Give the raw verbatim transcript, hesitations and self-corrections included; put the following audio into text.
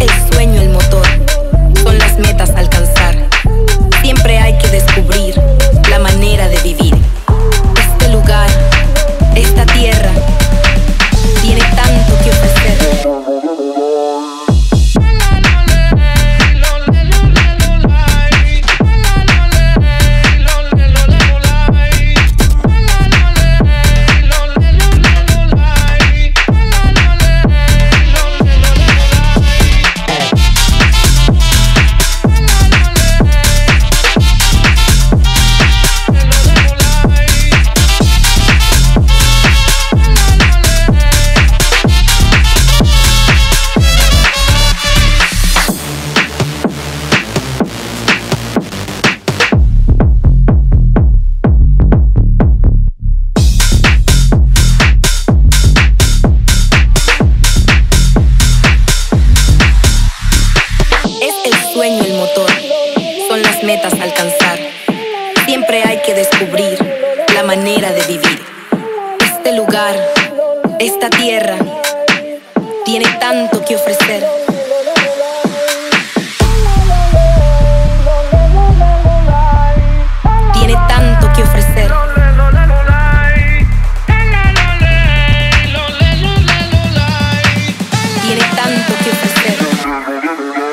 el sueño el motor, son las metas a alcanzar. Siempre hay que descubrir la manera de vivir. Este lugar, esta tierra, tiene tanto que ofrecer. Metas a alcanzar. Siempre hay que descubrir la manera de vivir. Este lugar, esta tierra, tiene tanto que ofrecer. Tiene tanto que ofrecer. Tiene tanto que ofrecer.